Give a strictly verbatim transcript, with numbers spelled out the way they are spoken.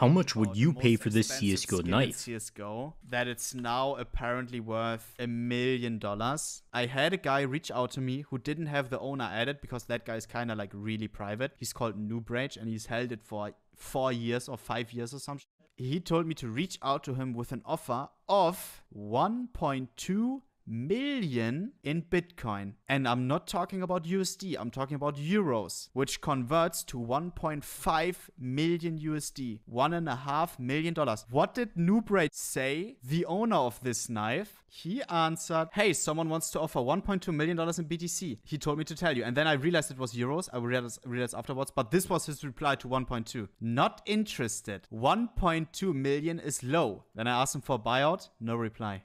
How much would you pay for this C S G O knife? C S G O, that it's now apparently worth a million dollars. I had a guy reach out to me who didn't have the owner added because that guy is kind of like really private. He's called Noob Rage and he's held it for four years or five years or something. He told me to reach out to him with an offer of one point two million in Bitcoin. And I'm not talking about U S D, I'm talking about euros, which converts to one point five million U S D, one and a half million dollars. What did Noob Rage say, the owner of this knife? He answered, hey, someone wants to offer one point two million dollars in B T C. He told me to tell you. And then I realized it was euros. I realized, realized afterwards, but this was his reply to one point two. Not interested. one point two million is low. Then I asked him for a buyout, no reply.